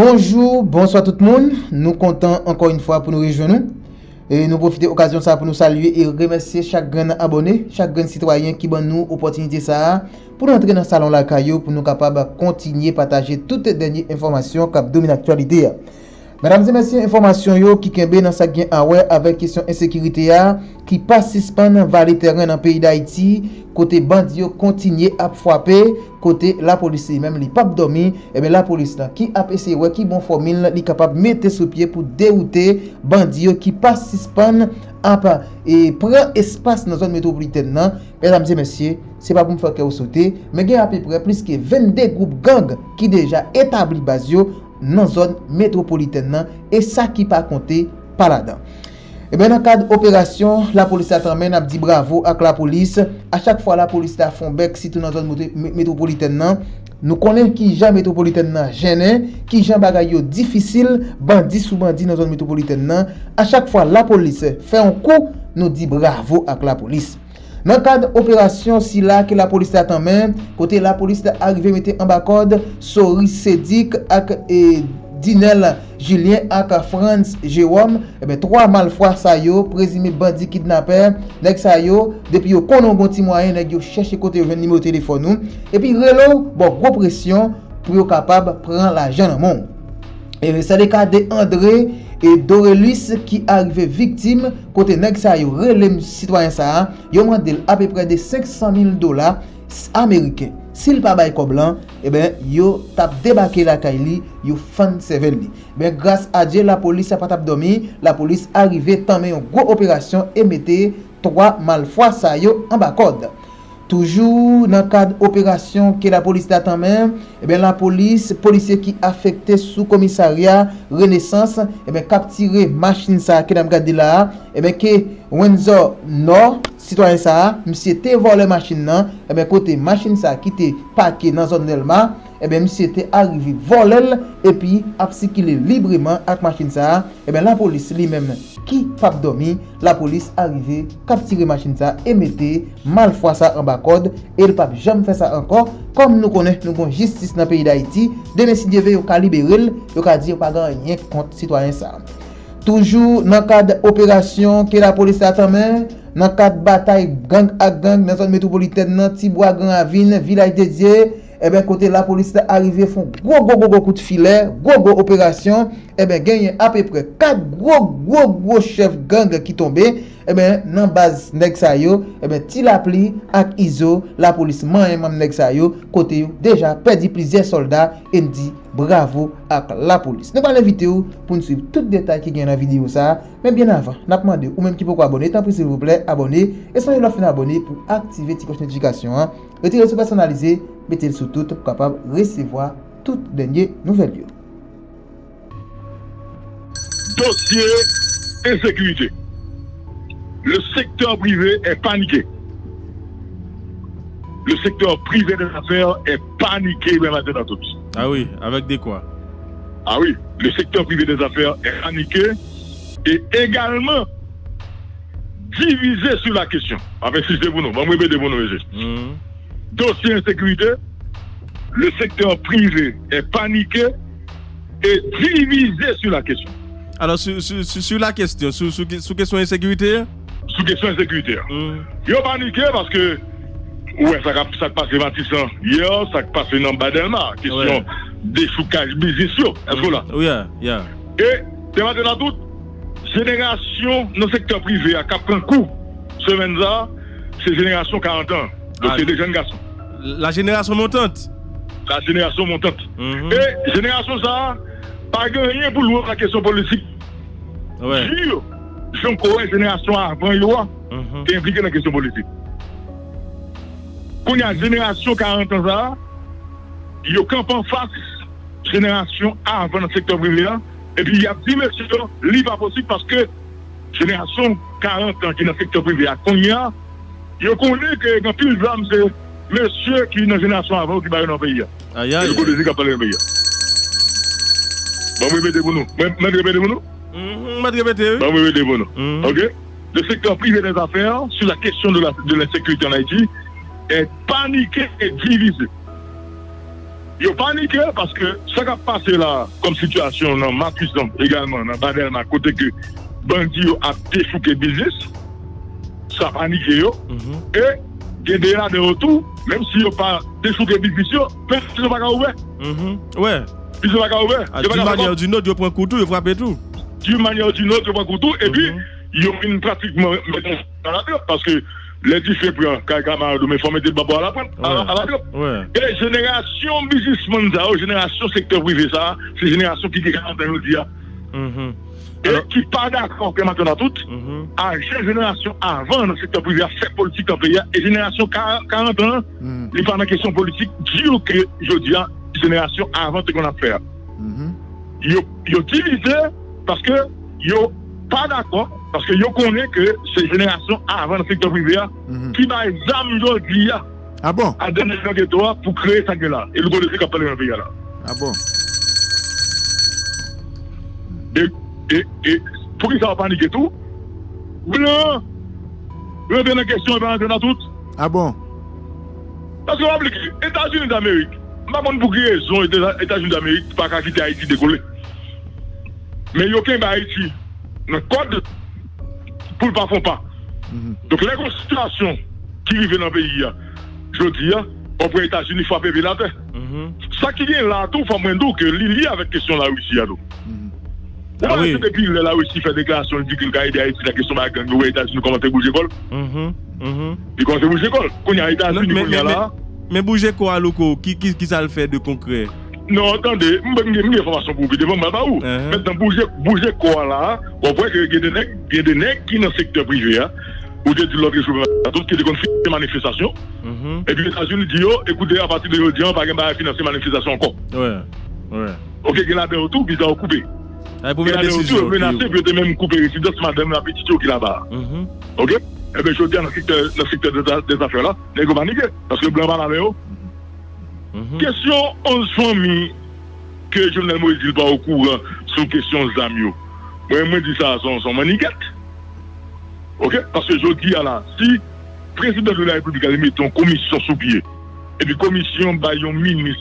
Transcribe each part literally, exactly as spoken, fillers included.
Bonjour, bonsoir tout le monde. Nous comptons encore une fois pour nous rejoindre. Et nous profitons de l'occasion pour nous saluer et remercier chaque grand abonné, chaque grand citoyen qui donne nous l'opportunité pour entrer dans le salon La Caillou pour nous capables de continuer à partager toutes les dernières informations qui dominent l'actualité. Mesdames et messieurs, information qui kembe dans sa gen awe avec question insécurité qui passe suspend dans vallée terrain dans pays d'Haïti, côté bandi continue à frapper, côté la police même li pap dormi, et bien la police là qui a essayé ouais qui bon formule li capable mettre sous pied pour dérouter bandi qui passe suspend à et prend espace dans zone métropolitaine là. Mesdames et messieurs, c'est pas pour me faire que vous sauter, mais il y a à peu près plus que vingt-deux groupes gang qui déjà établi base yo dans la zone métropolitaine et ça qui pas compté par là-dedans. Et bien dans le cadre d'opération, la police a terminé à dire bravo à la police. À chaque fois la police a fait bec si tout dans la zone métropolitaine. Nous connaissons qui gens métropolitaine gêné, qui gens bagaille difficile, bandit sous bandit dans la zone métropolitaine. À chaque fois la police fait un coup, nous dit bravo à la police. Dans le cadre d'opération, si là que la police attend même, côté la police est arrivée mettre en bas code, Sori Sédic et Dinel Julien avec Franz Jérôme, et bien trois malfrats ça yo, présumé bandit kidnappé, nèg ça yo, depuis yo konon bon ti moyen nèg yo cherche côté jeune numéro téléphone nous, et puis relo bon gros pression pour yo capable prendre l'argent dans monde. Et c'est le cas de André et Dorelus qui arrivait victime côté nèg sa yo relèm citoyen sa yo mandel à peu près de cinq cent mille dollars américains. S'il pas bay koblan, eh ben yo tap débarqué la kaili, yo fan sevel li. Ben grâce à Dieu la police a pas tap dormi, la police arrivait tanmen une grosse opération et mettait trois malfrats sa yo en bas code. Toujours dans le cadre d'opération que la police attend même, et bien la police, policier qui affecté sous commissariat Renaissance, et bien capturé machine ça qui est là, et bien que Windsor Nord, citoyen ça, monsieur était volé machine là, et bien côté machine ça qui était parqué dans zone Delma, et bien monsieur était arrivé voler et puis a circulé librement avec machine ça, et bien la police lui-même qui pas dormi, la police arrivait capturer machine ça et mettait malfrats ça en bas code et le pape jamais fait ça encore comme nous connaissons nous justice dans le pays d'Haïti demain si Dieu veut au cas libérer au cas dire pas rien contre citoyen ça. Toujours dans le cadre d'opération que la police attend même dans le cadre bataille gang à gang dans zone métropolitaine dans Tibois Grand Avine village dédié. Eh bien, côté la police est arrivée, font gros gros gros coup de filet, gros gros opération. Eh bien, gagne à peu près quatre gros gros gros chefs gang qui tombés. Eh bien, dans base Nexayo, eh bien, Ti Lapli avec I Z O, la police même même Nexayo, côté déjà perdu plusieurs soldats et dit bravo à la police. Nous allons inviter pour nous suivre tout détail qui gagne dans la vidéo ça. Mais bien avant, n'a pas demandé ou même qui peut vous abonner, tant pis s'il vous plaît, abonnez et soyez la fin d'abonner pour activer la cloche de notification. Retirez ce personnalisé. Mettez-le sous tout pour capable de recevoir toutes dernières nouvelles. Dossier insécurité. Le secteur privé est paniqué. Le secteur privé des affaires est paniqué même maintenant tous. Ah oui, avec des quoi? Ah oui, le secteur privé des affaires est paniqué et également divisé sur la question. Avec si c'est bon, on va me répéter bon message. Dossier insécurité, le secteur privé est paniqué et divisé sur la question. Alors, sur, sur, sur la question, sur, sur, sur question insécurité? Sur question insécurité. Mm. Ils ont paniqué parce que, ouais, ça a passé vingt-six ans hier, ça a passé dans Badelma, question ouais. Des choucages business. Est-ce que là? Oui, oui. Et, c'est maintenant tout, génération, dans le secteur privé, à cap un coup, semaine là, c'est génération quarante ans. Donc, ah, c'est des jeunes garçons. La génération montante. La génération montante. Mm-hmm. Et génération ça, pas gagné pour louer la question politique. Ouais. Jure, je crois une génération avant loi mm-hmm. qui est impliquée dans la question politique. Quand il y a génération quarante ans ça, il y a camp en face génération avant dans le secteur privé. Et puis il y a dix messieurs, il pas possible parce que génération quarante ans qui est dans le secteur privé, quand il y a je connais que dans plus d'âmes, c'est monsieur qui est dans la génération avant qui va dans le pays. Aïe, aïe. Je ne sais pas dans le pays. Bon, vous mettez pour nous. Vous mettez pour nous. Vous mettez pour nous. Vous mettez pour nous. OK? Le secteur privé des affaires, sur la question de la sécurité en Haïti, est paniqué et divisé. Ils paniquent parce que ce qui a passé là, comme situation dans Marcus également, dans Badelma, côté que bandits a défouqué business, ça panique. Mm-hmm. Et il y a des gens de retour, même s'ils n'ont pas défouqué business, personne ne va pas ouvrir. Ouais. Ils ne vont pas ouvrir. D'une manière ou d'une autre, ils prennent coup tout, ils frappent tout. D'une manière ou d'une autre, ils prennent coup tout. Et puis, ils ont pratiquement dans la tête parce que. Les différents camarades, mais il faut mettre le babo à la pointe. Ouais. Et la génération businessman, la génération secteur privé, c'est la génération qui est garante de dire. Mm-hmm. Et alors, qui n'est pas d'accord que maintenant toutes, mm-hmm. à chaque génération avant dans le secteur privé, à cette politique dans le pays, et génération quarante ans, mm-hmm. les pendant question politique, dire que je dis à génération avant ce qu'on a fait. Ils ont divisé parce que ils n'ont pas d'accord. Parce que yo connais que ces générations avant le secteur privé mm-hmm. qui va aujourd'hui ah bon à donner des droits pour créer ça gueule là et le politique a parlé dans le pays là ah bon et, et, et pour qu'ils soient paniqués tout blanc revient la question et va dans tout ah bon parce que on va appliquer États-Unis d'Amérique ma bonne pour qui raison États-Unis d'Amérique pas qu'à quitter Haïti décoller mais yo qu'en va Haïti le code pour ne pas faire pas. Mm-hmm. Donc, les constitutions qui vivent dans le pays, je dis, on prend les États-Unis, il faut appeler la paix. Mm-hmm. Ça qui vient là, tout, il faut moins que l'il y a avec la question de la Russie. Mm-hmm. Ah, oui. Depuis que la Russie fait déclaration, il dit qu'il y a aidé Haïti, la question de la gang, les États-Unis, comment tu bouges l'école. Ils commencent à bouger l'école. Quand il y a États-Unis, il y a là. Mais bouger quoi, Loko? Qui, qui, qui ça le fait de concret? Non, attendez, je vais vous donner information pour vous. Maintenant, bougez quoi là? On voit qu'il y a des nègres qui sont dans le secteur privé, ou des gens qui ont des manifestations. Et puis les États-Unis disent, écoutez, à partir de aujourd'hui, on ne va pas financer les manifestations encore. Ouais, ouais. Ok, il y a des retours, ils ont coupé. Il y a des retours, ils ont menacé, puis ils ont même coupé les résidences, madame la petite qui est là-bas. Ok? Et bien, je dis, dans le secteur des affaires là, les gens paniquent, parce que le blanc va là haut. Mm-hmm. Question onze familles que Jovenel Moïse dit pas au courant sur question Zamio. Moi, je dis ça à son, son maniquette. Ok? Parce que je dis à la, si le président de la République a mis une commission sous pied, et puis commission par un ministre,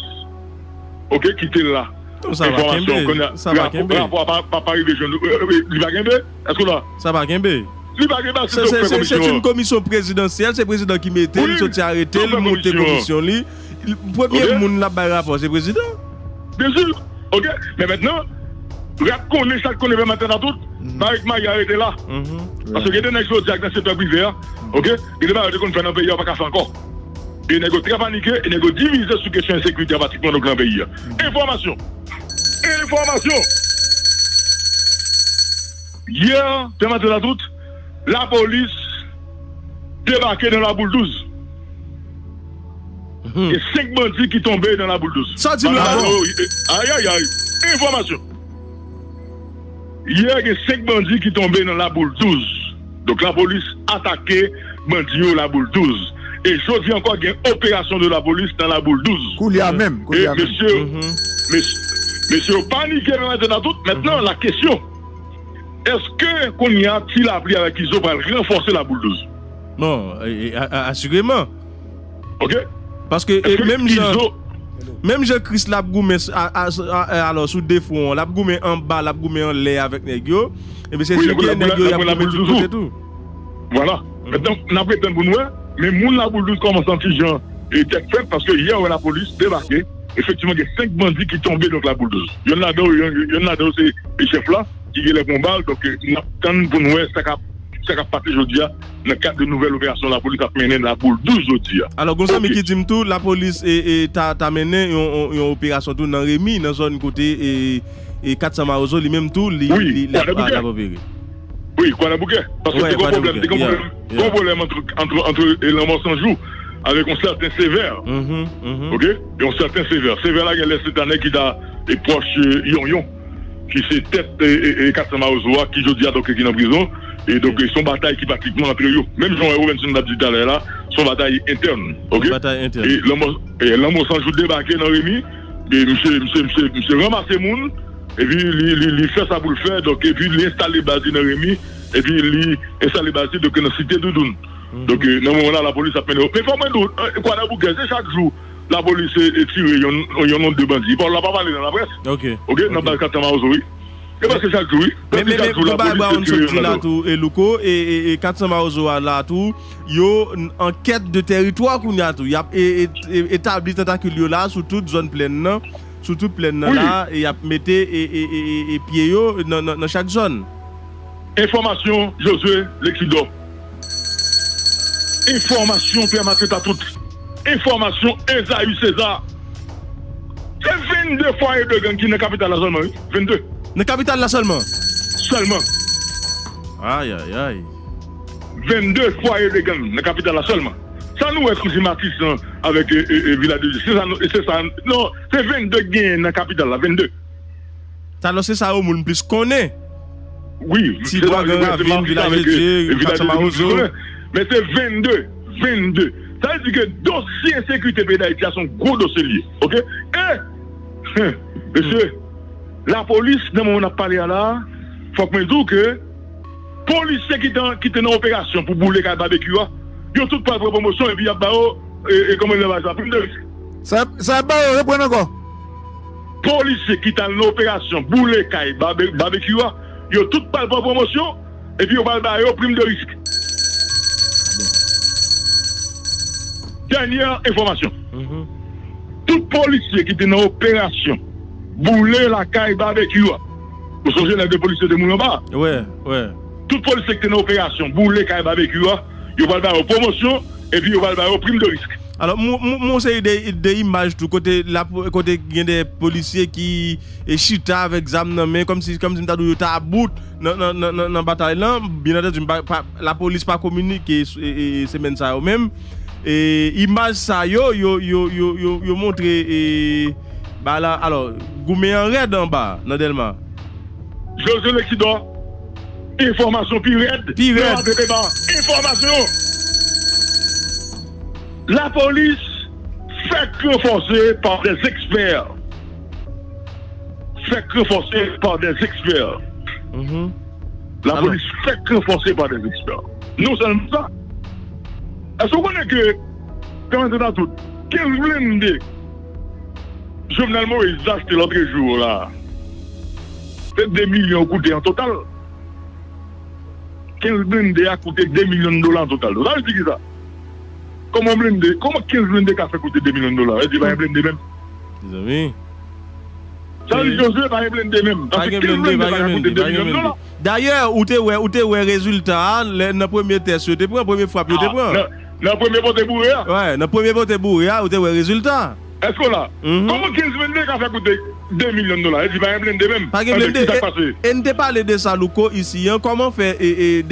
ok, qui était là. Ça va gagner. Ça va gagner. Est-ce que là? Ça va gagner. C'est une commission présidentielle, c'est le président qui mettait, il s'est arrêté, il monte la commission. Le premier okay. monde n'a pas rapport, c'est le président. Bien sûr. Ok. Mais maintenant, reconnaît ça qu'on est maintenant dans tout. Avec Maïa arrêté là. Parce que il y a des négociations dans le secteur privé. Ok. Il y a des gens qui fait dans le pays, on va pas faire encore. Il y a des gens très paniqués, il y a des gens divisés sur question de sécurité pratiquement dans le pays. Information. Information. Hier, c'est maintenant dans tout, la police débarquait dans la boule douze. Il y a cinq bandits qui tombaient dans la boule douce. Ça dit là. Aïe, aïe, aïe. Information. Hier, il y a cinq bandits qui tombaient dans la boule douze. Donc la police attaquait bandits la boule douze. Et je dis encore qu'il y a une opération de la police dans la boule douze. Koulia même. Et monsieur, monsieur, paniquez maintenant tout. Maintenant, la question. Est-ce que qu'on y a-t-il appris avec I Z O pour renforcer la boule douze? Non, assurément. Ok? Parce que et même Jean, même Jean-Chris Labgoumen alors sous des fronts, Labgoumen en bas, Labgoumen en l'air avec Negio, et bien c'est ce qui est Negio, il y a tout et tout. Voilà. Maintenant, on a prétendu pour nous, mais moun la boule douce commence à sentir Jean et tête faible parce que hier la police débarquait, effectivement il y a cinq bandits qui tombaient dans la boule douce. Il y en a deux, il y en a deux c'est les chefs là qui ont les combats, donc on a prétendu pour nous ça cap. Ça a parti aujourd'hui dans le cadre de nouvelles opérations, la police a mené la boule douze aujourd'hui. Alors, Gonzami qui dit tout, la police a mené une opération dans Rémi, dans la zone côté et quatre cents Marozo, lui-même tout, il a opéré. Oui, quoi la bouquet? Parce que c'est quoi le problème? C'est quoi le problème entre les morts sans jour avec un certain sévère? Ok? Et un certain sévère. Sévère là, il y a cette année qui a des proches Yon-Yon, qui c'est tête et quatre cents Marozo, qui aujourd'hui a donc qui est en prison. Et donc, son bataille qui pratiquement entre eux, même Jean-Robinson l'a dit tout à l'heure là, son bataille interne. Okay? Bataille interne. Et l'homme s'en joue débarqué dans Rémi, et monsieur, monsieur, monsieur, monsieur ramassé moun, et puis il fait ça pour le faire, donc, et puis il installe les bases dans Rémi, et puis il installe les bases donc, dans la cité de Doudoun. Mm-hmm. Donc, dans le moment là, la police a peine. Mais il faut moins d'autres, quoi, dans le bouquet, c'est chaque jour. la police est tirée, il y en a deux bandits. Ils ne parlent pas parler dans la presse. Ok. Ok, dans le Katama Ozoui. Et parce que chaque jour, mais mais mais on a sorti là tout et Louko et et Katama Ozoui là tout, yo enquête de territoire qu'on a tout. Il y a établi tentacule là sur toute zone pleine, sur toute pleine là et il y a metté et et et pied yo dans chaque zone. Information Josué Lexido. Information permanente à toutes. Information Esaü César. C'est vingt-deux foyers de gang qui sont dans la capitale seulement. vingt-deux. Dans la capitale là seulement. Seulement. Aïe, aïe, aïe. vingt-deux foyers de gang dans la capitale là seulement. Ça nous est Matisse avec Villa de Justice. C'est ça. Non, c'est vingt-deux gangs dans la capitale là. vingt-deux. Ça, c'est ça au monde plus qu'on est. Oui, c'est ça. Mais c'est vingt-deux, vingt-deux. Ça veut dire que dossier sécurité d'Haïti a son gros dossier lié. Ok? Et, monsieur, la police, dans le moment où on a parlé là, il faut que je dise que la police qui était dans l'opération pour bouler le barbecue, ils ont tout pas de promotion et puis ils ont et comment ils ont ça. Ça va, reprends encore. La police qui était dans l'opération pour bouler le barbecue, ils ont tout pas de promotion et puis ils ont pas de prime de risque. Dernière information. Mm-hmm. Tout policier qui était dans l'opération, boulé la caille barbecue. Vous savez, les deux policiers de Moulamba. Ouais, ouais. Tout policier qui était dans l'opération, boulé la caille barbecue, il va le faire aux promotions et puis il va le faire aux primes de risque. Alors, moi, c'est des images du côté des policiers qui chutent avec Zamname, comme si comme si ils à bout dans la bataille. Bien entendu, la police pas communiqué et c'est même ça eux-mêmes. Et image ça yo yo yo yo yo, yo montre et bah là alors goumé en raid en bas dans Delma. José Lexidor, information plus raide. Plus raide. Information. La police fait renforcer par des experts. Fait renforcer par des experts. Mm-hmm. La alors. Police fait renforcer par des experts. Non seulement ça. Est-ce que vous connaissez que, quand on est tout, quinze blindés, Jovenel Moïse a acheté l'autre jour, là, c'est deux millions coûté en total. quinze blindés a coûté deux millions de dollars en total. Vous avez dit ça? Comment blindé? Comment quinze blindés a fait coûter deux millions de dollars? Et tu vas y blinder même. Les amis. Ça veut dire que José va y blinder même. Parce que quinze blindés a coûté deux millions de dollars. D'ailleurs, où t'es ouais résultat, le premier test, tu prends la première fois, tu prends. Dans le premier vote bourré. Ouais, dans le premier vote bourré, où t'es ouais résultat. Est-ce qu'on a? Comment quinze blindés qui a fait coûter deux millions de dollars? Et tu vas blindé même. Pas blindé. Et ne te parle de ça, Louko, ici. Comment faire des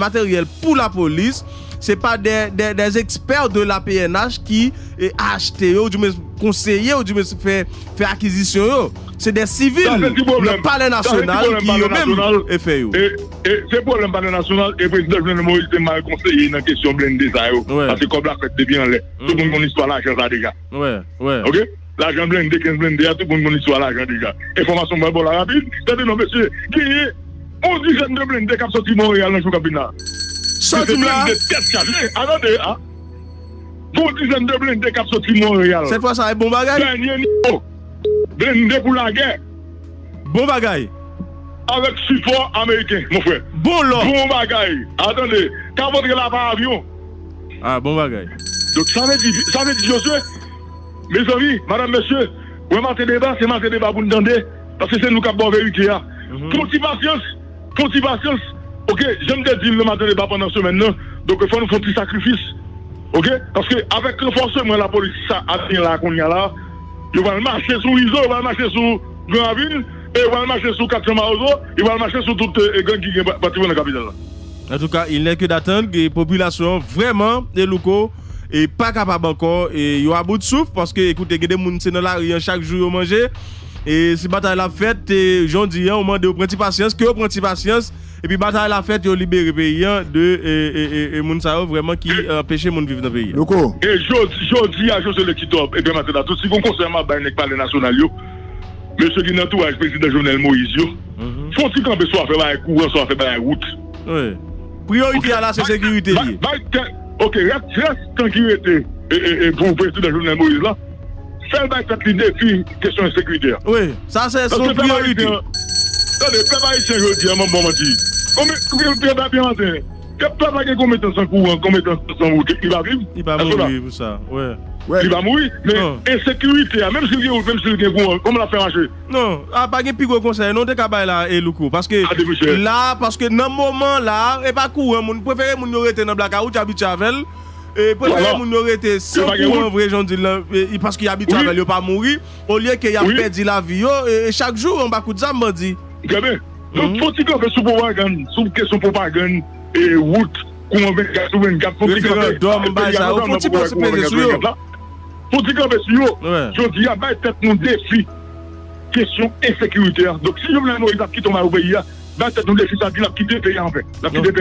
matériels pour la police? Ce n'est pas des, des, des experts de la P N H qui achètent, ou du moins conseillent, ou du moins font acquisition. C'est des civils, le palais national qui eux-mêmes fait. C'est le problème palais national et le président Jovenel Moïse est mal conseillé dans la question blindée. Parce que comme la fête est bien là, tout le monde connaît l'histoire de l'argent déjà. Ouais, ouais. Ok? L'argent blindé, quinze blindés, tout le monde connaît l'histoire de l'argent déjà. Information bonne pour la rapide. C'est-à-dire, non, monsieur, qui est onze dizaines de blindés qui ont sorti Montréal dans le cabinet. Sorti là. Attendez, hein? Pour dizaines de blindés qui ont sorti Montréal. Cette fois, ça est bon bagage. Dernier niveau. Blindé pour la guerre. Bon bagage. Avec support américain, mon frère. Bon lot. Bon bagage. Attendez, quand vous êtes là par avion. Ah, bon bagage. Donc, ça veut dire, ça veut dire, monsieur, mes amis, madame, monsieur, vous avez débat, c'est maté débat pour nous entendre. Parce que c'est nous qui avons la vérité. Continue patience. Continue patience. Ok, j'aime te dire le matin débat pendant ce semaine, donc il faut nous faire un petit sacrifice. Ok, parce que avec le renforcement la police, ça a bien là qu'on y a là, ils vont marcher sur I Z O, ils vont marcher sur Grand Ville, et ils vont marcher sur Katamaroso, ils vont marcher sur toutes les gangs qui sont partis dans la capitale. En tout cas, il n'est que d'attendre que les populations vraiment des locaux et pas capables encore, et ils ont à bout de souffle, parce que écoutez, il y a des gens qui sont dans la rue chaque jour, ils mangent. Et si bataille la fête, j'en dis, on m'a dit, on prend patience, que on prend patience, et puis bataille la fête, on libère les pays de Mounsao vraiment qui empêche les gens de vivre dans le pays. Et je dis à José Lequitop, et bien maintenant, tout ce qui concerne le palais national, M. Guinantoua, président Jovenel Moïse, faut-il qu'on soit fait par les courants, soit fait par les routes. Priorité à la sécurité. Ok, reste tranquillité. et, et pour le président Jovenel Moïse là, faire battre les défis question sécuritaire. Oui, ça c'est son priorité. Attendez, le peuple haïtien, je dis à mon bon menti. Combien de peuple haïtien, le peuple haïtien, combien de temps sans courant, combien de temps sans route, il va vivre. Il va mourir pour ça, ouais. Ouais. Il va mourir, mais l'insécurité, même si il y a même si il y a comment la faire marcher? Non, il n'y a pas de plus gros conseil, non, de cabal là, et Loukou. Parce que là, parce que dans le moment là, il n'y a pas de courant, on préfère que nous restions dans le blackout, habiter avec elle. Et pour voilà. Que nous arrêtions sans courant, vrai, j'en dis, parce qu'il habite avec elle, il n'y a pas mourir, au lieu qu'il a perdu la vie, et chaque jour, on va couper de ça, on dit. Très bien. Donc, faut que vous sous propagande, sous question propagande et route, qu'on va faire vingt-quatre, faut que vous faites vingt-quatre, faut que vous faites sur je dis, il y a peut-être un défi, question insécuritaire. Donc, si je veux nous, il a quitté au Maroubéia, il y a peut-être un défi, ça dit, il a quitté le pays en fait.